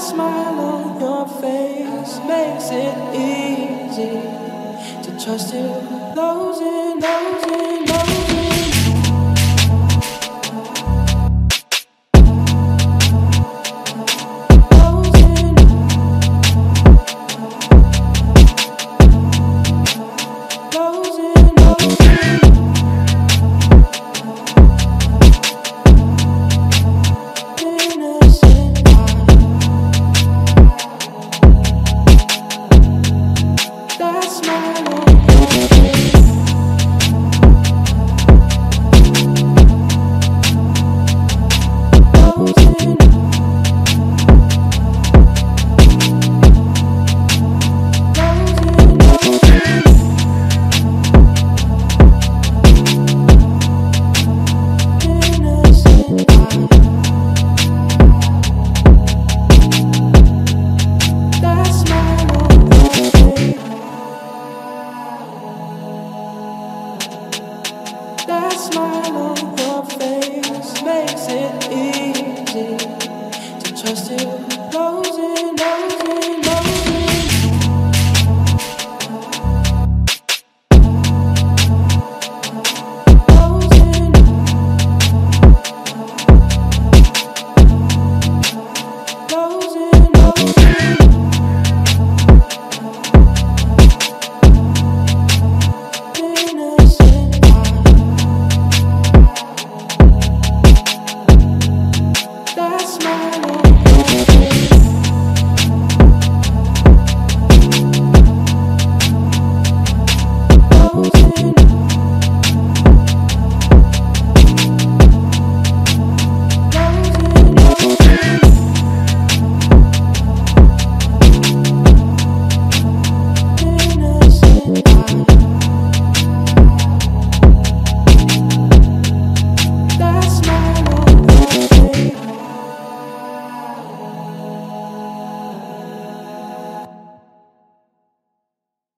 smile on your face makes it easy to trust you. Closing,